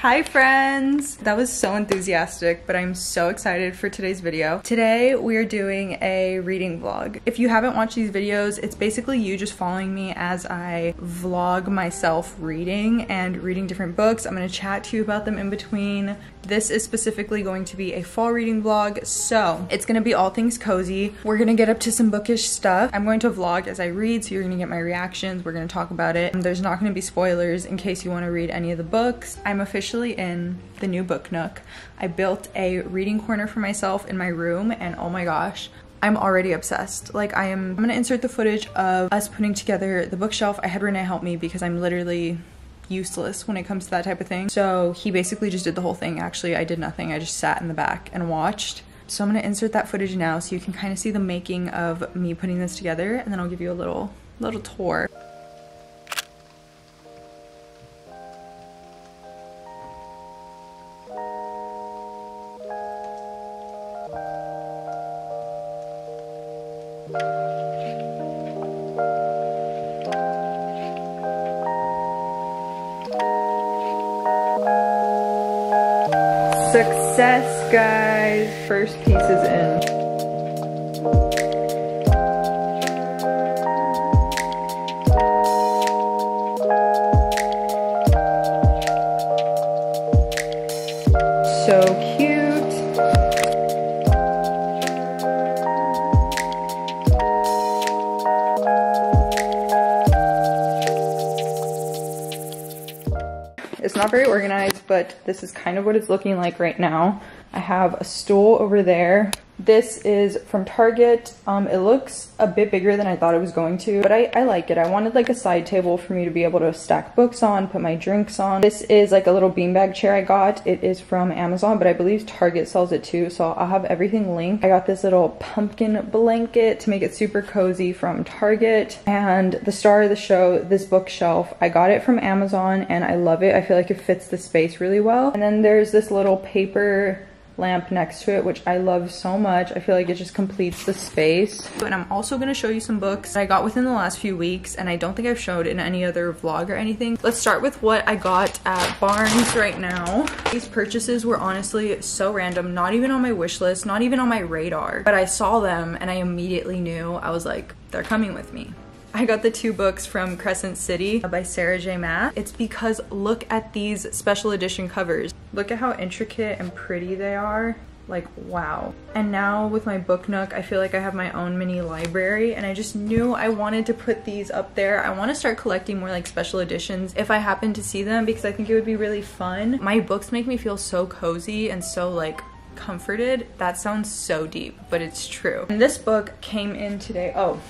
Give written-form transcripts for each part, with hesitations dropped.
Hi friends! That was so enthusiastic, but I'm so excited for today's video. Today we're doing a reading vlog. If you haven't watched these videos, it's basically you just following me as I vlog myself reading and reading different books. I'm gonna chat to you about them in between. This is specifically going to be a fall reading vlog, so it's gonna be all things cozy. We're gonna get up to some bookish stuff. I'm going to vlog as I read, so you're gonna get my reactions. We're gonna talk about it. There's not gonna be spoilers in case you wanna read any of the books. I'm officially in the new book nook. I built a reading corner for myself in my room, and oh my gosh, I'm already obsessed. Like I'm gonna insert the footage of us putting together the bookshelf. I had Renee help me because I'm literally useless when it comes to that type of thing. So he basically just did the whole thing. Actually, I did nothing. I just sat in the back and watched. So I'm gonna insert that footage now so you can kind of see the making of me putting this together, and then I'll give you a little tour. Success, guys. First piece is in. So cute. It's not very organized, but this is kind of what it's looking like right now. I have a stool over there. This is from Target. It looks a bit bigger than I thought it was going to, but I like it. I wanted like a side table for me to be able to stack books on, put my drinks on. This is like a little beanbag chair I got. It is from Amazon, but I believe Target sells it too, so I'll have everything linked. I got this little pumpkin blanket to make it super cozy from Target. And the star of the show, this bookshelf, I got it from Amazon and I love it. I feel like it fits the space really well. And then there's this little paper lamp next to it, which I love so much. I feel like it just completes the space. And I'm also gonna show you some books that I got within the last few weeks, and I don't think I've showed in any other vlog or anything. Let's start with what I got at Barnes right now. These purchases were honestly so random, not even on my wish list, not even on my radar, but I saw them and I immediately knew. I was like, they're coming with me. I got the two books from Crescent City by Sarah J. Maas. It's because look at these special edition covers. Look at how intricate and pretty they are. Like, wow. And now with my book nook, I feel like I have my own mini library, and I just knew I wanted to put these up there. I want to start collecting more like special editions if I happen to see them, because I think it would be really fun. My books make me feel so cozy and so like comforted. That sounds so deep, but it's true. And this book came in today. Oh.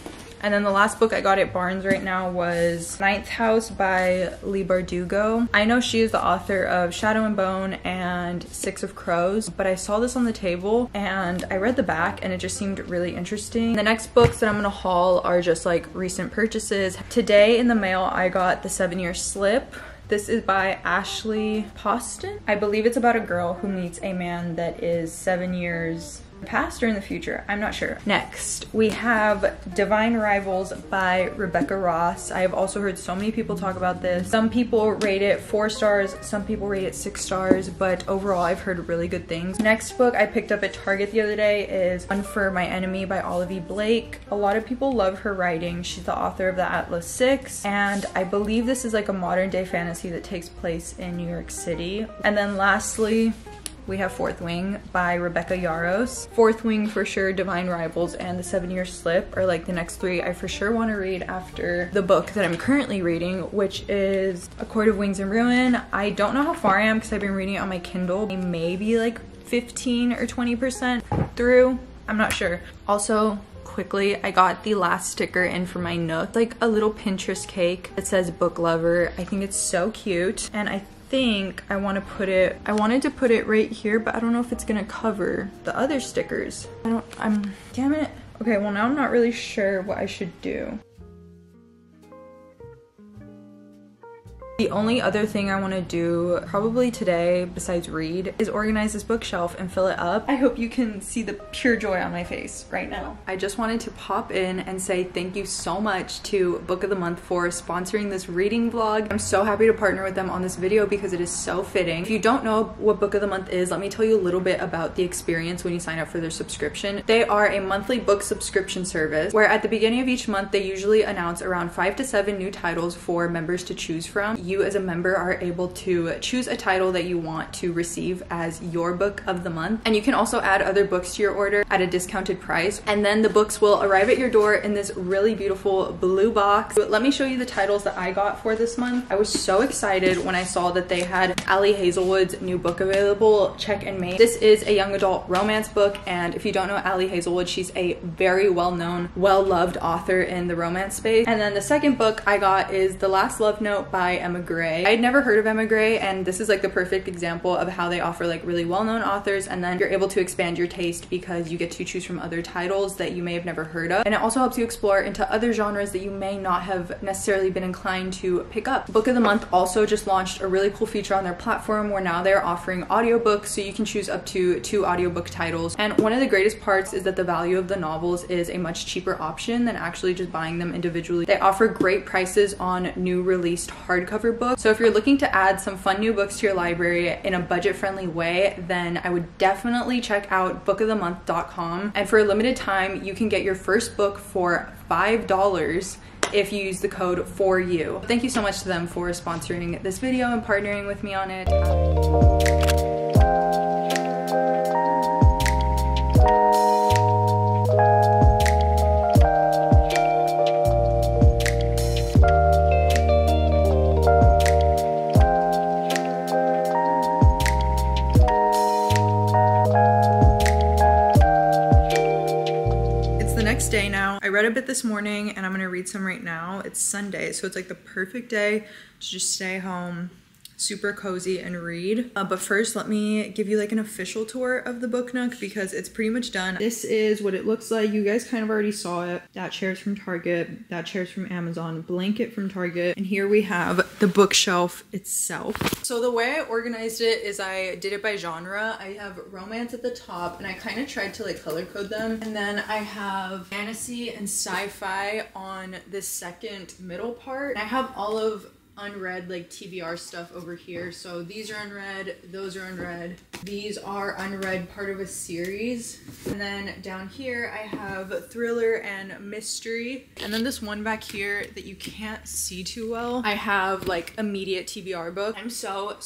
And then the last book I got at Barnes right now was Ninth House by Leigh Bardugo. I know she is the author of Shadow and Bone and Six of Crows, but I saw this on the table and I read the back and it just seemed really interesting. The next books that I'm gonna haul are just like recent purchases. Today in the mail, I got The 7 Year Slip. This is by Ashley Poston. I believe it's about a girl who meets a man that is 7 years past or in the future, I'm not sure. Next, we have Divine Rivals by Rebecca Ross. I have also heard so many people talk about this. Some people rate it 4 stars, some people rate it 6 stars, but overall I've heard really good things. Next book I picked up at Target the other day is One for My Enemy by Olivie Blake. A lot of people love her writing. She's the author of The Atlas Six, and I believe this is like a modern day fantasy that takes place in New York City. And then lastly, we have Fourth Wing by Rebecca Yarros. Fourth Wing for sure, Divine Rivals, and The 7 Year Slip are like the next three I for sure want to read after the book that I'm currently reading, which is A Court of Wings and Ruin. I don't know how far I am because I've been reading it on my Kindle. Maybe like 15 or 20% through. I'm not sure. Also, quickly, I got the last sticker in for my Nook. Like a little Pinterest cake that says book lover. I think it's so cute, and I wanted to put it right here, but I don't know if it's gonna cover the other stickers. Damn it. Okay, well now I'm not really sure what I should do. The only other thing I want to do probably today besides read is organize this bookshelf and fill it up. I hope you can see the pure joy on my face right now. I just wanted to pop in and say thank you so much to Book of the Month for sponsoring this reading vlog. I'm so happy to partner with them on this video because it is so fitting. If you don't know what Book of the Month is, let me tell you a little bit about the experience when you sign up for their subscription. They are a monthly book subscription service where at the beginning of each month they usually announce around 5 to 7 new titles for members to choose from. You as a member are able to choose a title that you want to receive as your book of the month, and you can also add other books to your order at a discounted price, and then the books will arrive at your door in this really beautiful blue box. But let me show you the titles that I got for this month. I was so excited when I saw that they had Ali Hazelwood's new book available, Check and Mate. This is a young adult romance book, and if you don't know Ali Hazelwood, she's a very well-known, well-loved author in the romance space. And then the second book I got is The Last Love Note by Emma Gray. I had never heard of Emma Gray, and this is like the perfect example of how they offer like really well-known authors, and then you're able to expand your taste because you get to choose from other titles that you may have never heard of, and it also helps you explore into other genres that you may not have necessarily been inclined to pick up. Book of the Month also just launched a really cool feature on their platform where now they're offering audiobooks, so you can choose up to 2 audiobook titles, and one of the greatest parts is that the value of the novels is a much cheaper option than actually just buying them individually. They offer great prices on new released hardcover books. So if you're looking to add some fun new books to your library in a budget-friendly way, then I would definitely check out bookofthemonth.com. And for a limited time, you can get your first book for $5 if you use the code FORYOU. Thank you so much to them for sponsoring this video and partnering with me on it. I read a bit this morning and I'm gonna read some right now. It's Sunday, so it's like the perfect day to just stay home, super cozy, and read. But first, let me give you like an official tour of the Book Nook because it's pretty much done. This is what it looks like. You guys kind of already saw it. That chair's from Target, that chair's from Amazon, blanket from Target, and here we have the bookshelf itself. So the way I organized it is I did it by genre. I have romance at the top, and I kind of tried to like color code them, and then I have fantasy and sci-fi on the second middle part. And I have all of unread like TBR stuff over here. So these are unread, those are unread, these are unread part of a series. And then down here I have thriller and mystery. And then this one back here that you can't see too well, I have like immediate TBR book. I'm so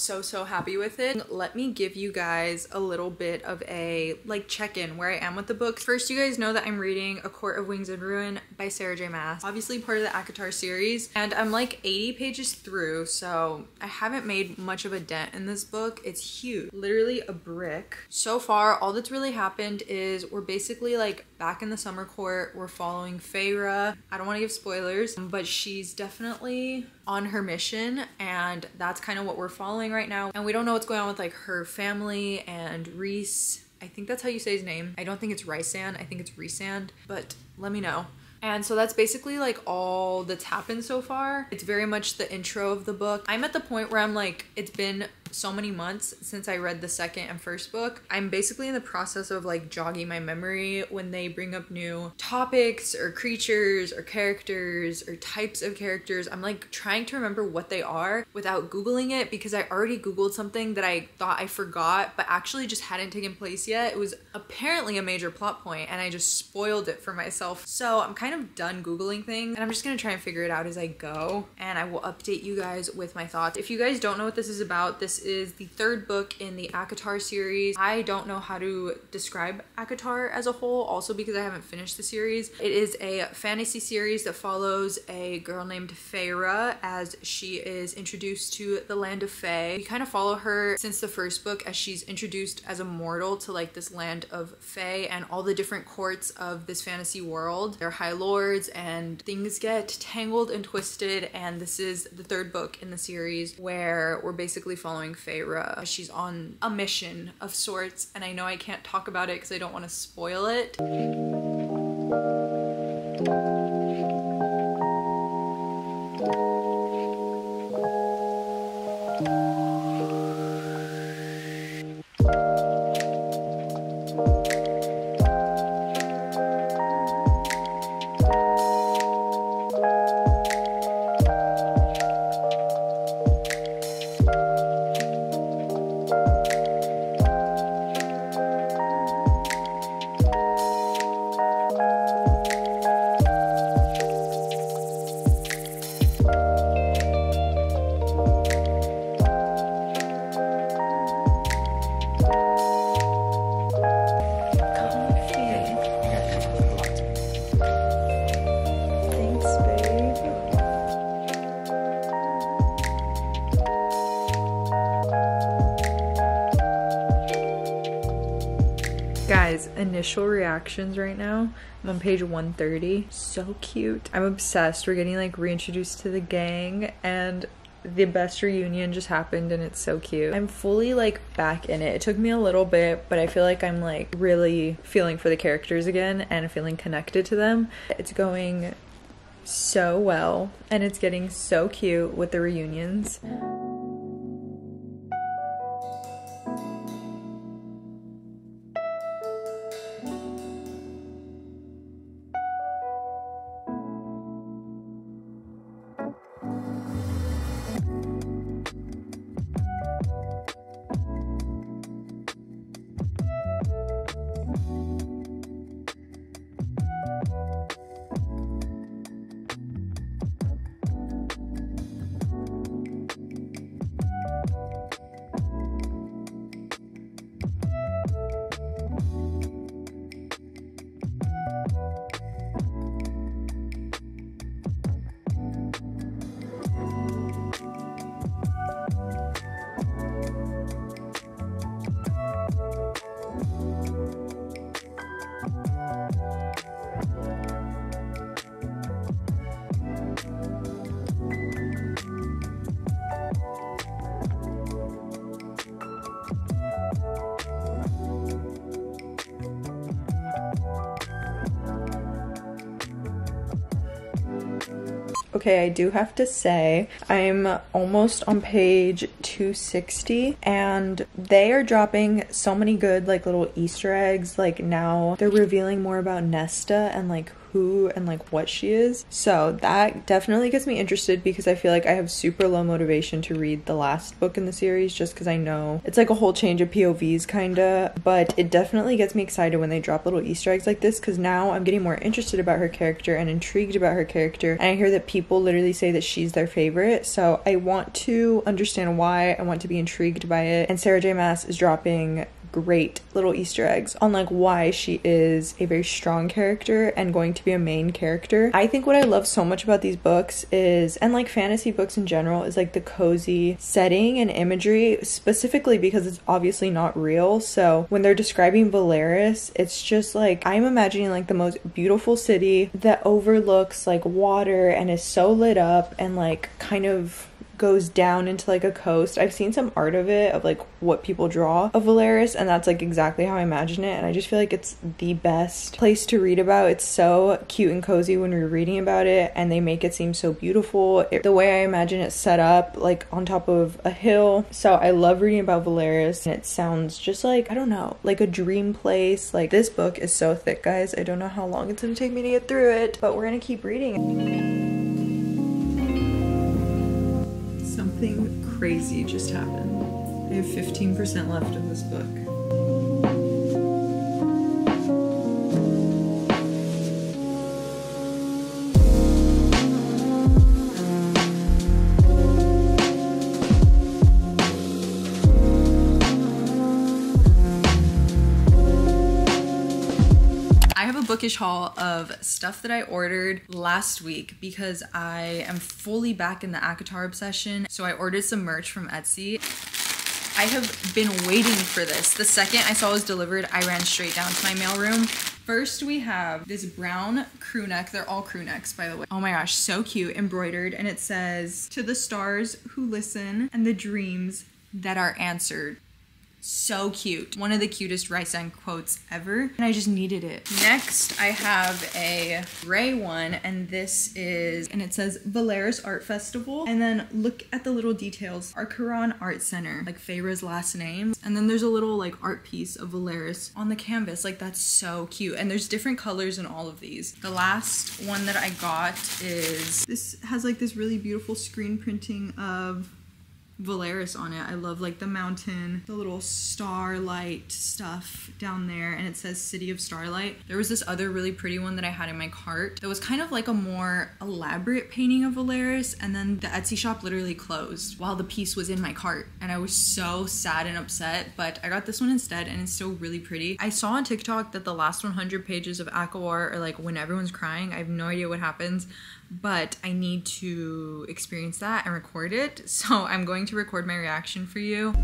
happy with it. Let me give you guys a little bit of a like check-in where I am with the book. First, you guys know that I'm reading A Court of Wings and Ruin by Sarah J. Maas, obviously part of the ACOTAR series, and I'm like 80 pages through, so I haven't made much of a dent in this book. It's huge, literally a brick. So far, all that's really happened is we're basically like back in the summer court. We're following Feyre. I don't want to give spoilers, but she's definitely on her mission, and that's kind of what we're following right now. And we don't know what's going on with like her family and Rhys. I think that's how you say his name. I don't think it's Rhysand, I think it's Rhysand, but let me know. And so that's basically like all that's happened so far. It's very much the intro of the book. I'm at the point where I'm like, it's been so many months since I read the second and first book. I'm basically in the process of like jogging my memory when they bring up new topics or creatures or characters or types of characters. I'm like trying to remember what they are without Googling it, because I already Googled something that I thought I forgot but actually just hadn't taken place yet. It was apparently a major plot point and I just spoiled it for myself. So I'm kind of done Googling things, and I'm just gonna try and figure it out as I go, and I will update you guys with my thoughts. If you guys don't know what this is about, this is the third book in the ACOTAR series. I don't know how to describe ACOTAR as a whole, also because I haven't finished the series. It is a fantasy series that follows a girl named Feyre as she is introduced to the land of Fae. We kind of follow her since the first book as she's introduced as a mortal to like this land of Fae and all the different courts of this fantasy world. They're high lords, and things get tangled and twisted, and this is the third book in the series where we're basically following Feyre. She's on a mission of sorts, and I know I can't talk about it because I don't want to spoil it. Guys, initial reactions right now. I'm on page 130. So cute. I'm obsessed. We're getting like reintroduced to the gang and the best reunion just happened and it's so cute. I'm fully like back in it. It took me a little bit, but I feel like I'm like really feeling for the characters again and feeling connected to them. It's going so well and it's getting so cute with the reunions. Okay, I do have to say, I'm almost on page 260 and they are dropping so many good like little Easter eggs. Like now they're revealing more about Nesta and like who and like what she is. So that definitely gets me interested because I feel like I have super low motivation to read the last book in the series just because I know it's like a whole change of POVs kinda, but it definitely gets me excited when they drop little Easter eggs like this because now I'm getting more interested about her character and intrigued about her character, and I hear that people literally say that she's their favorite, so I want to understand why, I want to be intrigued by it. And Sarah J. Maas is dropping great little Easter eggs on like why she is a very strong character and going to be a main character. I think what I love so much about these books is, and like fantasy books in general, is like the cozy setting and imagery, specifically because it's obviously not real. So when they're describing Velaris, it's just like I'm imagining like the most beautiful city that overlooks like water and is so lit up and like kind of goes down into like a coast. I've seen some art of it, of like what people draw of Velaris, and that's like exactly how I imagine it, and I just feel like it's the best place to read about. It's so cute and cozy when we're reading about it, and they make it seem so beautiful. The way I imagine it's set up, like on top of a hill. So I love reading about Velaris, and it sounds just like, I don't know, like a dream place. Like this book is so thick, guys. I don't know how long it's gonna take me to get through it, but we're gonna keep reading it. Something crazy just happened. They have 15% left of this book. Bookish haul of stuff that I ordered last week because I am fully back in the ACOTAR obsession. So I ordered some merch from Etsy. I have been waiting for this. The second I saw it was delivered, I ran straight down to my mailroom. First, we have this brown crew neck. They're all crew necks, by the way. Oh my gosh, so cute, embroidered, and it says, "To the stars who listen and the dreams that are answered." So cute. One of the cutest Raisen quotes ever, and I just needed it. Next, I have a gray one, and this is, and it says Velaris Art Festival, and then look at the little details. Archeron Art Center, like Feyra's last name, and then there's a little like art piece of Velaris on the canvas. Like, that's so cute, and there's different colors in all of these. The last one that I got is, this has like this really beautiful screen printing of Velaris on it. I love like the mountain, the little starlight stuff down there, and it says City of Starlight. There was this other really pretty one that I had in my cart that was kind of like a more elaborate painting of Velaris, and then the Etsy shop literally closed while the piece was in my cart, and I was so sad and upset, but I got this one instead, and it's still really pretty. I saw on TikTok that the last 100 pages of ACOTAR are like when everyone's crying. I have no idea what happens, but I need to experience that and record it, so I'm going to record my reaction for you.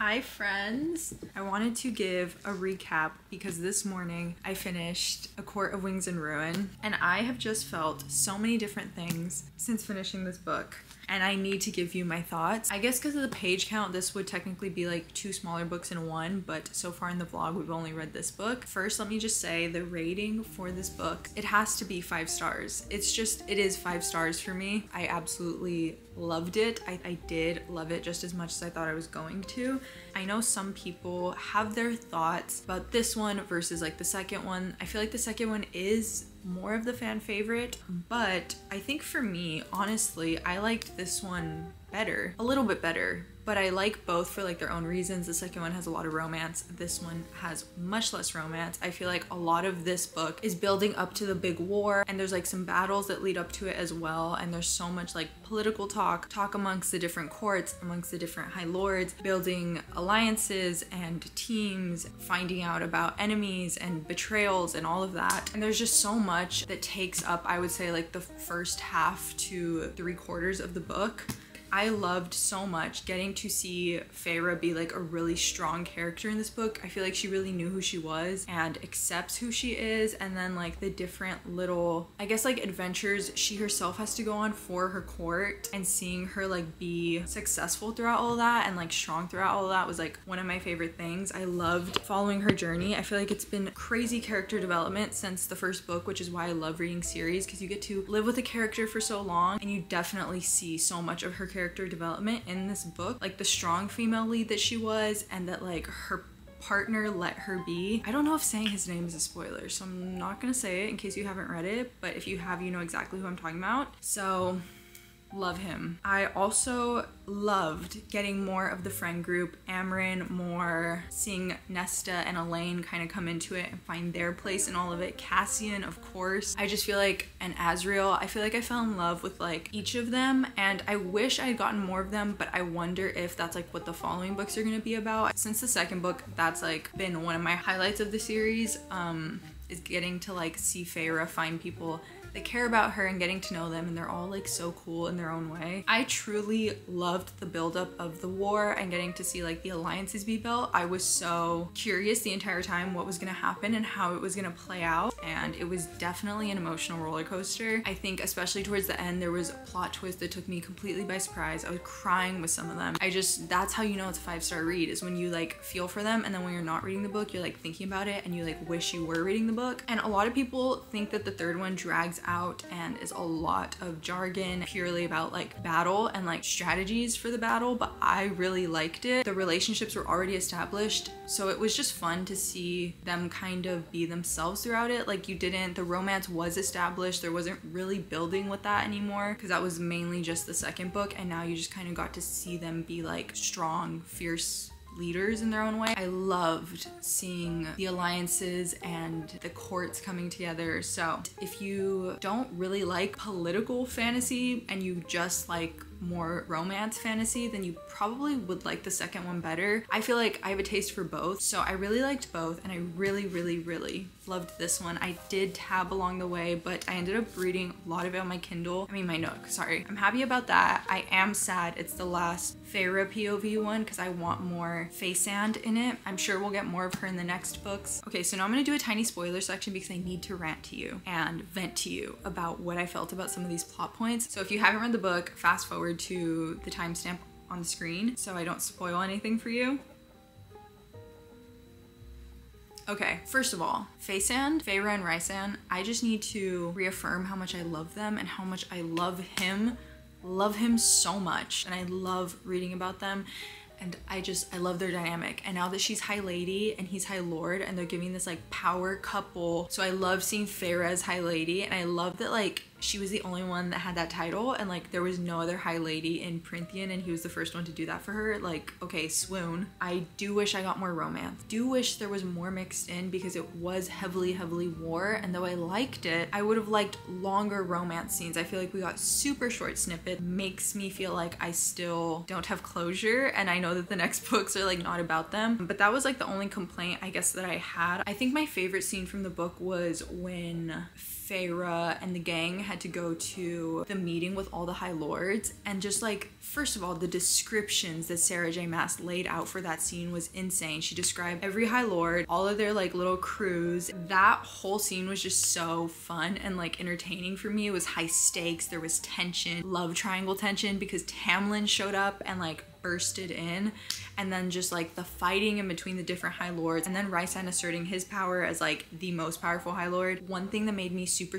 Hi friends, I wanted to give a recap because this morning I finished A Court of Wings and Ruin, and I have just felt so many different things since finishing this book, and I need to give you my thoughts. I guess because of the page count, this would technically be like two smaller books in one, but so far in the vlog, we've only read this book. First, let me just say the rating for this book, it has to be 5 stars. It's just, it is 5 stars for me. I absolutely loved it. I did love it just as much as I thought I was going to. I know some people have their thoughts about this one versus like the second one. I feel like the second one is more of the fan favorite, but I think for me, honestly, I liked this one better, a little bit better, but I like both for like their own reasons. The second one has a lot of romance. This one has much less romance. I feel like a lot of this book is building up to the big war, and there's like some battles that lead up to it as well, and there's so much like political talk amongst the different courts, amongst the different high lords, building alliances and teams, finding out about enemies and betrayals and all of that. And there's just so much that takes up, I would say, like the first half to 3/4 of the book. I loved so much getting to see Feyre be like a really strong character in this book. I feel like she really knew who she was and accepts who she is, and then like the different little, I guess, like adventures she herself has to go on for her court, and seeing her like be successful throughout all that and like strong throughout all that was like one of my favorite things. I loved following her journey. I feel like it's been crazy character development since the first book, which is why I love reading series, because you get to live with a character for so long, and you definitely see so much of her character development in this book, like the strong female lead that she was, and that like her partner let her be. I don't know if saying his name is a spoiler, so I'm not gonna say it in case you haven't read it, but if you have, you know exactly who I'm talking about. So love him. I also loved getting more of the friend group, Amarin, more seeing Nesta and Elaine kind of come into it and find their place in all of it. Cassian, of course. I just feel like, and Azriel, I feel like I fell in love with like each of them, and I wish I had gotten more of them, but I wonder if that's like what the following books are gonna be about. Since the second book, that's like been one of my highlights of the series, is getting to like see Feyre find people that care about her and getting to know them, and they're all like so cool in their own way. I truly loved the buildup of the war and getting to see like the alliances be built. I was so curious the entire time what was gonna happen and how it was gonna play out, and it was definitely an emotional roller coaster. I think especially towards the end there was a plot twist that took me completely by surprise. I was crying with some of them. I just, that's how you know it's a 5-star read, is when you like feel for them, and then when you're not reading the book you're like thinking about it and you like wish you were reading the book. And a lot of people think that the third one drags out and is a lot of jargon purely about like battle and like strategies for the battle, but I really liked it. The relationships were already established, so it was just fun to see them kind of be themselves throughout it. Like, you didn't, the romance was established, there wasn't really building with that anymore because that was mainly just the second book, and now you just kind of got to see them be like strong, fierce leaders in their own way. I loved seeing the alliances and the courts coming together. So if you don't really like political fantasy and you just like more romance fantasy, then you probably would like the second one better. I feel like I have a taste for both, so I really liked both, and I really loved this one. I did tab along the way, but I ended up reading a lot of it on my Kindle. I mean, my Nook, sorry. I'm happy about that. I am sad it's the last Feyre POV one because I want more Feysand in it. I'm sure we'll get more of her in the next books. Okay, so now I'm gonna do a tiny spoiler section because I need to rant to you and vent to you about what I felt about some of these plot points. So if you haven't read the book, fast forward to the timestamp on the screen so I don't spoil anything for you. Okay, first of all, Feysand, Feyre and Rysand, I just need to reaffirm how much I love them and how much I love him so much, and I love reading about them. And I love their dynamic. And now that she's High Lady and he's High Lord and they're giving this like power couple. So I love seeing Feyre as High Lady, and I love that like she was the only one that had that title and like there was no other High Lady in Printhian and he was the first one to do that for her. Like, okay, swoon. I do wish I got more romance. Do wish there was more mixed in because it was heavily war, and though I liked it, I would have liked longer romance scenes. I feel like we got super short snippet. Makes me feel like I still don't have closure, and I know that the next books are like not about them, but that was like the only complaint I guess that I had. I think my favorite scene from the book was when Feyre and the gang had to go to the meeting with all the High Lords, and just like, first of all, the descriptions that Sarah J. Maas laid out for that scene was insane. She described every High Lord, all of their like little crews. That whole scene was just so fun and like entertaining for me. It was high stakes, there was tension, love triangle tension, because Tamlin showed up and like bursted in, and then just like the fighting in between the different High Lords, and then Rysand asserting his power as like the most powerful High Lord. One thing that made me super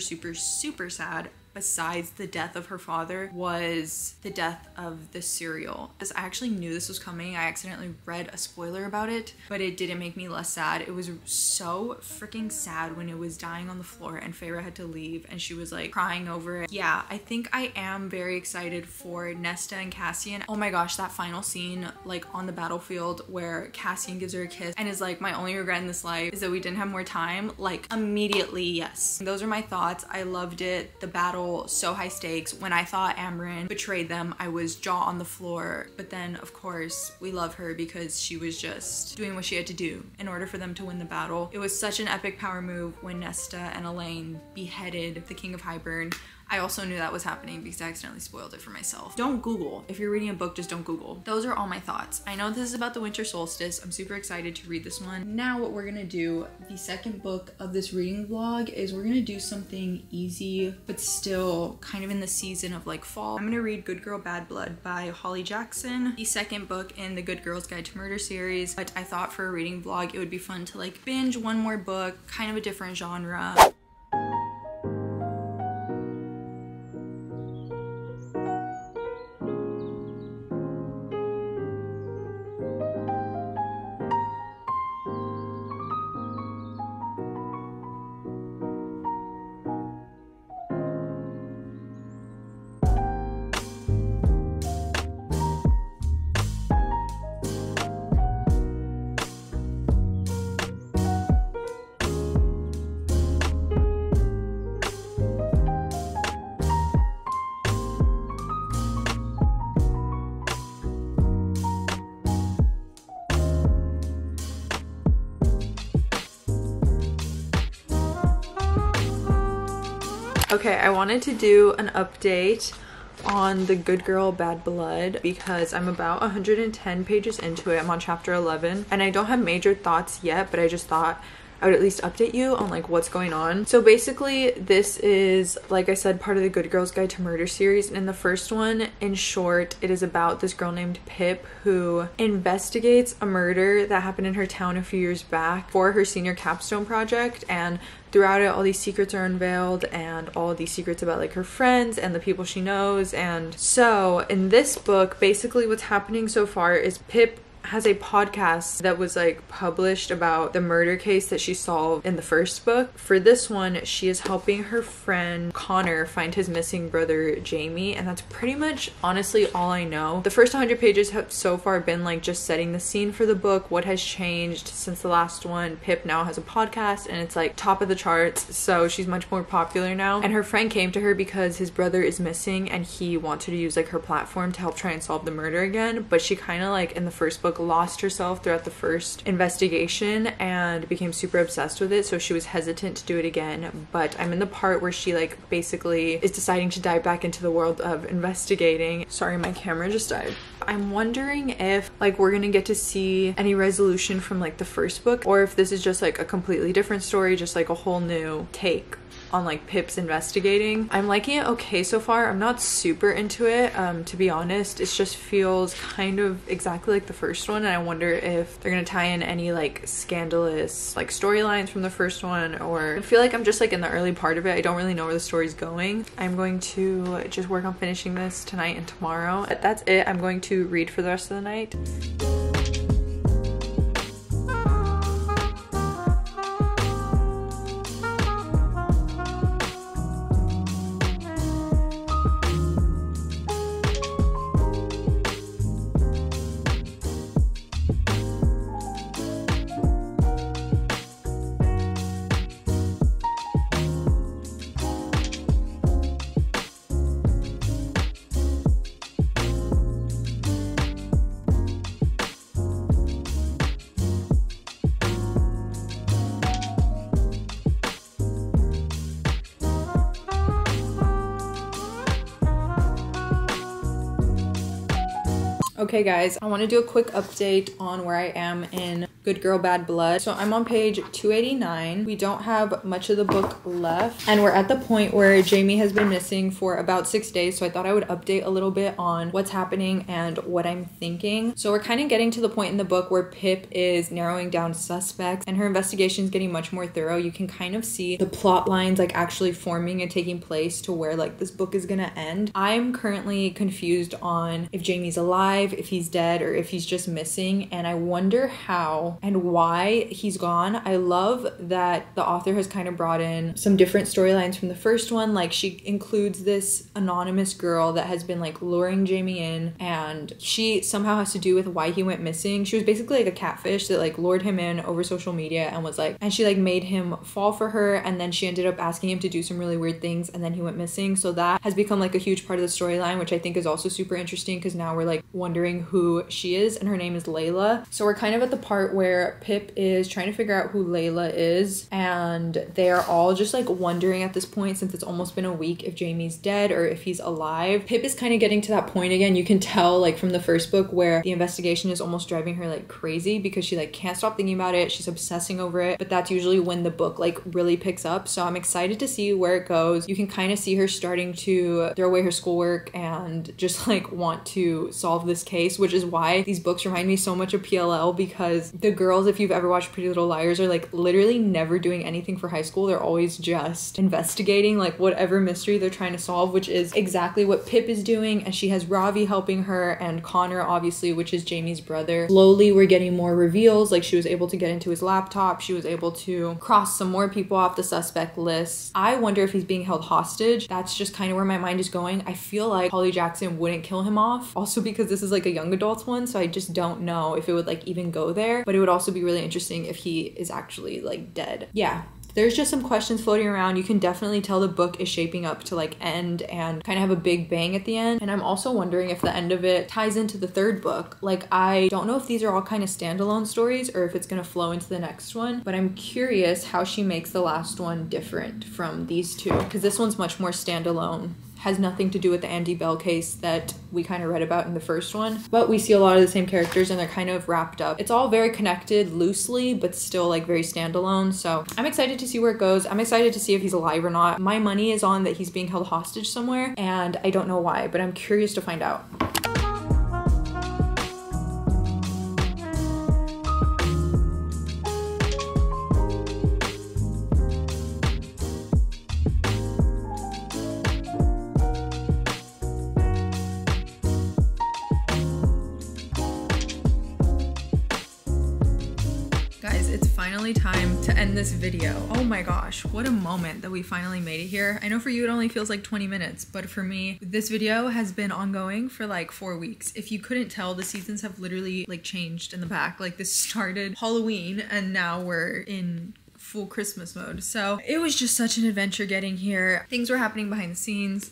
sad besides the death of her father was the death of the serial. Because I actually knew this was coming. I accidentally read a spoiler about it, but it didn't make me less sad. It was so freaking sad when it was dying on the floor and Feyre had to leave and she was like crying over it. Yeah, I think I am very excited for Nesta and Cassian. Oh my gosh, that final scene like on the battlefield where Cassian gives her a kiss and is like, my only regret in this life is that we didn't have more time. Like immediately, yes. Those are my thoughts. I loved it. The battle, so high stakes. When I thought Amarin betrayed them, I was jaw on the floor, but then of course we love her because she was just doing what she had to do in order for them to win the battle. It was such an epic power move when Nesta and Elaine beheaded the King of Hybern. I also knew that was happening because I accidentally spoiled it for myself. Don't Google. If you're reading a book, just don't Google. Those are all my thoughts. I know this is about the winter solstice. I'm super excited to read this one. Now what we're gonna do, the second book of this reading vlog, is we're gonna do something easy, but still kind of in the season of like fall. I'm gonna read Good Girl Bad Blood by Holly Jackson, the second book in the Good Girl's Guide to Murder series. But I thought for a reading vlog, it would be fun to like binge one more book, kind of a different genre. Okay, I wanted to do an update on the Good Girl Bad Blood because I'm about 110 pages into it. I'm on chapter 11 and I don't have major thoughts yet, but I just thought I would at least update you on like what's going on. So basically this is, like I said, part of the Good Girl's Guide to Murder series, and in the first one, in short, it is about this girl named Pip who investigates a murder that happened in her town a few years back for her senior capstone project, and throughout it all these secrets are unveiled, and all these secrets about like her friends and the people she knows. And so in this book, basically what's happening so far is Pip has a podcast that was like published about the murder case that she solved in the first book. For this one, she is helping her friend Connor find his missing brother Jamie, and that's pretty much honestly all I know. The first 100 pages have so far been like just setting the scene for the book, what has changed since the last one. Pip now has a podcast and it's like top of the charts, so she's much more popular now, and her friend came to her because his brother is missing and he wants her to use like her platform to help try and solve the murder again. But she kind of like in the first book lost herself throughout the first investigation and became super obsessed with it, so she was hesitant to do it again. But I'm in the part where she like basically is deciding to dive back into the world of investigating. Sorry, my camera just died. I'm wondering if like we're gonna get to see any resolution from like the first book, or if this is just like a completely different story, just like a whole new take on like Pip's investigating. I'm liking it okay so far. I'm not super into it, to be honest. It just feels kind of exactly like the first one, and I wonder if they're gonna tie in any like scandalous like storylines from the first one, or I feel like I'm just like in the early part of it. I don't really know where the story's going. I'm going to just work on finishing this tonight and tomorrow. But that's it. I'm going to read for the rest of the night. Okay guys, I want to do a quick update on where I am in Good Girl Bad Blood. So I'm on page 289. We don't have much of the book left, and we're at the point where Jamie has been missing for about 6 days, so I thought I would update a little bit on what's happening and what I'm thinking. So we're kind of getting to the point in the book where Pip is narrowing down suspects and her investigation is getting much more thorough. You can kind of see the plot lines like actually forming and taking place to where like this book is gonna end. I'm currently confused on if Jamie's alive, if he's dead, or if he's just missing, and I wonder how and why he's gone. I love that the author has kind of brought in some different storylines from the first one. Like she includes this anonymous girl that has been like luring Jamie in, and she somehow has to do with why he went missing. She was basically like a catfish that like lured him in over social media and was like, and she like made him fall for her, and then she ended up asking him to do some really weird things, and then he went missing. So that has become like a huge part of the storyline, which I think is also super interesting because now we're like wondering who she is, and her name is Layla. So we're kind of at the part where Pip is trying to figure out who Layla is, and they are all just like wondering at this point, since it's almost been a week, if Jamie's dead or if he's alive. Pip is kind of getting to that point again. You can tell like from the first book where the investigation is almost driving her like crazy because she like can't stop thinking about it. She's obsessing over it, but that's usually when the book like really picks up. So I'm excited to see where it goes. You can kind of see her starting to throw away her schoolwork and just like want to solve this case, which is why these books remind me so much of PLL, because the girls, if you've ever watched Pretty Little Liars, are like literally never doing anything for high school. They're always just investigating like whatever mystery they're trying to solve, which is exactly what Pip is doing. And she has Ravi helping her, and Connor obviously, which is Jamie's brother. Slowly we're getting more reveals. Like she was able to get into his laptop, she was able to cross some more people off the suspect list. I wonder if he's being held hostage. That's just kind of where my mind is going. I feel like Holly Jackson wouldn't kill him off, also because this is like a young adult one, so I just don't know if it would like even go there, but it would also be really interesting if he is actually like dead. Yeah. There's just some questions floating around. You can definitely tell the book is shaping up to like end and kind of have a big bang at the end. And I'm also wondering if the end of it ties into the third book. Like I don't know if these are all kind of standalone stories or if it's gonna flow into the next one, but I'm curious how she makes the last one different from these two, because this one's much more standalone. Has nothing to do with the Andy Bell case that we kind of read about in the first one, but we see a lot of the same characters and they're kind of wrapped up. It's all very connected loosely, but still like very standalone. So I'm excited to see where it goes. I'm excited to see if he's alive or not. My money is on that he's being held hostage somewhere, and I don't know why, but I'm curious to find out. finally time to end this video. Oh my gosh, what a moment that we finally made it here. I know for you it only feels like 20 minutes, but for me, this video has been ongoing for like 4 weeks. If you couldn't tell, the seasons have literally like changed in the back. Like this started Halloween and now we're in full Christmas mode. So it was just such an adventure getting here. Things were happening behind the scenes.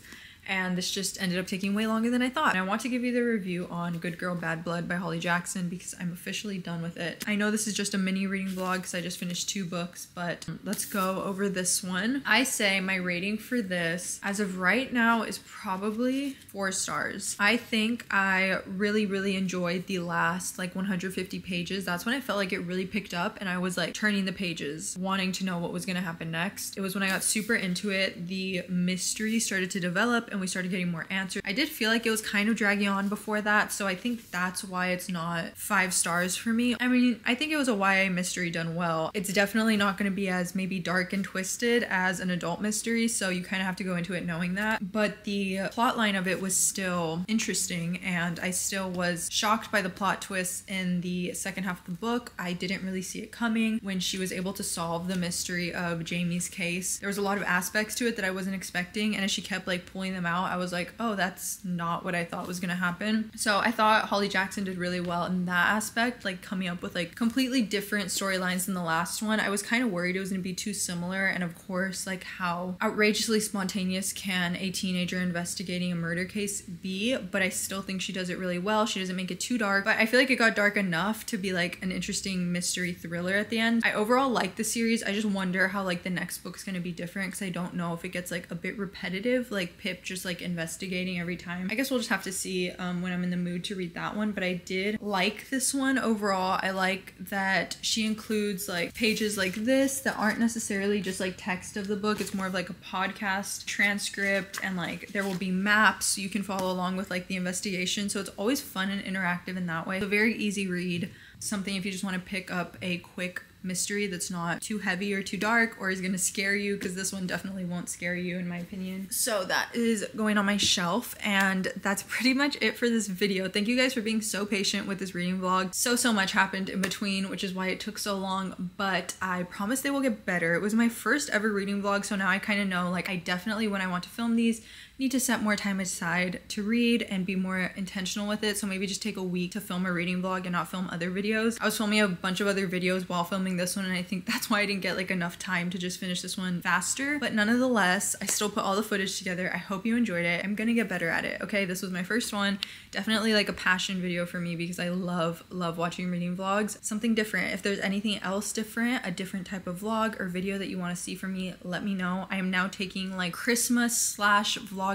And this just ended up taking way longer than I thought. And I want to give you the review on Good Girl Bad Blood by Holly Jackson because I'm officially done with it. I know this is just a mini reading vlog because I just finished 2 books, but let's go over this one. I say my rating for this as of right now is probably 4 stars. I think I really enjoyed the last like 150 pages. That's when I felt like it really picked up and I was like turning the pages, wanting to know what was gonna happen next. It was when I got super into it, the mystery started to develop and we started getting more answers. I did feel like it was kind of dragging on before that, so I think that's why it's not 5 stars for me. I mean, I think it was a YA mystery done well. It's definitely not going to be as maybe dark and twisted as an adult mystery, so you kind of have to go into it knowing that. But the plot line of it was still interesting, and I still was shocked by the plot twists in the second half of the book. I didn't really see it coming. When she was able to solve the mystery of Jamie's case, there was a lot of aspects to it that I wasn't expecting, and as she kept like pulling them out, I was like, oh, that's not what I thought was gonna happen. So I thought Holly Jackson did really well in that aspect, like coming up with like completely different storylines than the last one. I was kind of worried it was gonna be too similar, and of course, like how outrageously spontaneous can a teenager investigating a murder case be, but I still think she does it really well. She doesn't make it too dark, but I feel like it got dark enough to be like an interesting mystery thriller at the end. I overall like the series. I just wonder how like the next book's gonna be different because I don't know if it gets like a bit repetitive, like Pip just like investigating every time. I guess we'll just have to see when I'm in the mood to read that one, but I did like this one overall. I like that she includes like pages like this that aren't necessarily just like text of the book. It's more of like a podcast transcript, and like there will be maps you can follow along with like the investigation, so it's always fun and interactive in that way. A very easy read, something if you just want to pick up a quick mystery that's not too heavy or too dark or is gonna scare you, because this one definitely won't scare you in my opinion. So that is going on my shelf, and that's pretty much it for this video. Thank you guys for being so patient with this reading vlog. So much happened in between, which is why it took so long, but I promise they will get better. It was my first ever reading vlog, so now I kind of know like I definitely, when I want to film these, need to set more time aside to read and be more intentional with it. So maybe just take a week to film a reading vlog and not film other videos. I was filming a bunch of other videos while filming this one, and I think that's why I didn't get like enough time to just finish this one faster. But nonetheless, I still put all the footage together. I hope you enjoyed it. I'm gonna get better at it, okay? This was my first one. Definitely like a passion video for me because I love watching reading vlogs. Something different. If there's anything else different, a different type of vlog or video that you wanna see from me, let me know. I am now taking like Christmas/Vlogmas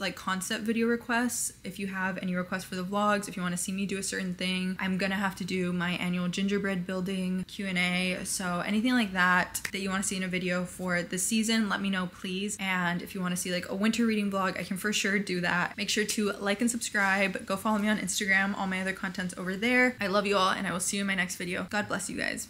like concept video requests. If you have any requests for the vlogs, if you want to see me do a certain thing, I'm gonna have to do my annual gingerbread building Q&A, so anything like that you want to see in a video for this season, let me know please. And if you want to see like a winter reading vlog, I can for sure do that. Make sure to like and subscribe. Go follow me on Instagram. All my other content's over there. I love you all, and I will see you in my next video. God bless you guys.